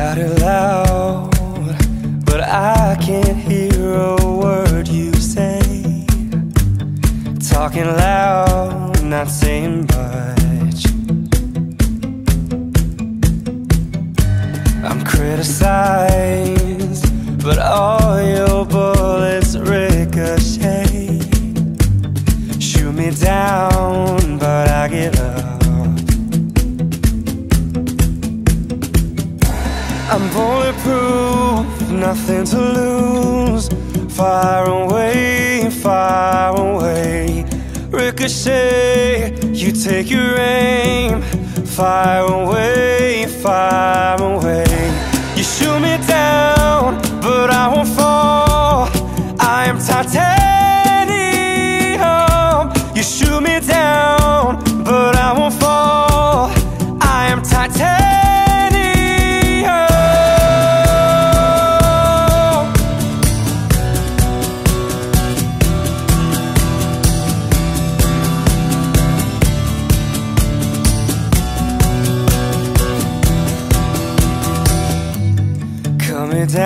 out loud, but I can't hear a word you say. Talking loud, not saying much. I'm criticized, but all your bullets ricochet. Shoot me down, but I get up. I'm bulletproof, nothing to lose. Far away, far away. Ricochet, you take your aim. Far away, far away. You shoot me down, but I won't fall. I am titanium. You shoot me down, but I won't fall. I am titanium.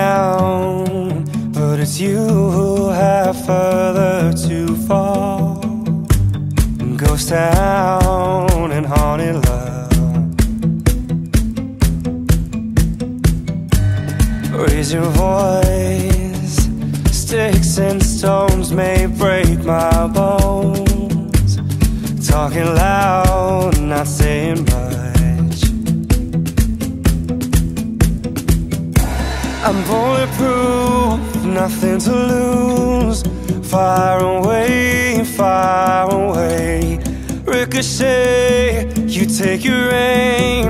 Down, but it's you who have further to fall. Ghost town and haunted love. Raise your voice. Sticks and stones may break my bones. Talking loud, not saying much. I'm bulletproof, nothing to lose. Far away, far away. Ricochet, you take your aim.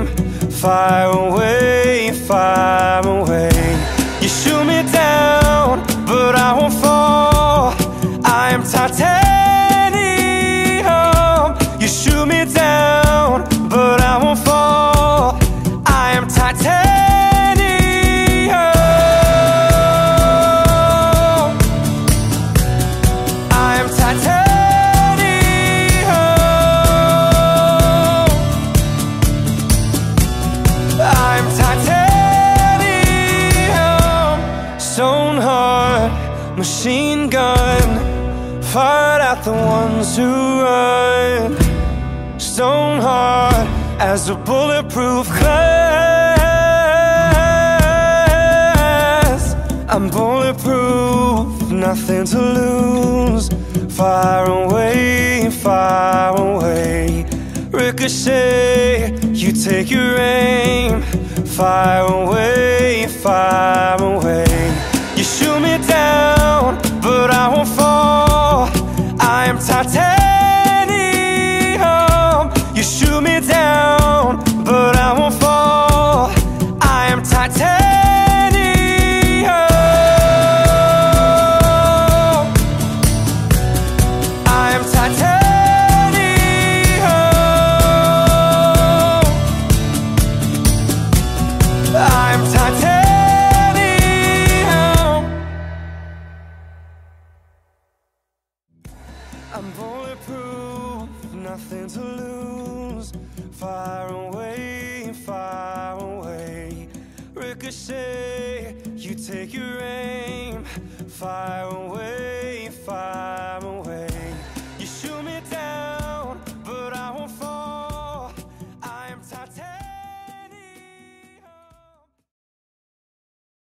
Far away, far away. You shoot me down, but I won't fall. I am titanium. You shoot me down, but I won't fall. I am titanium. Machine gun, fired at the ones who run. Stone hard as a bulletproof glass. I'm bulletproof, nothing to lose. Far away, far away. Ricochet, you take your aim. Far away, far away. You shoot me down, but I won't fall. I am titanium. You shoot me down, but I won't fall. I am titanium. I'm bulletproof, nothing to lose. Far away, far away. Ricochet, you take your aim. Far away, far away.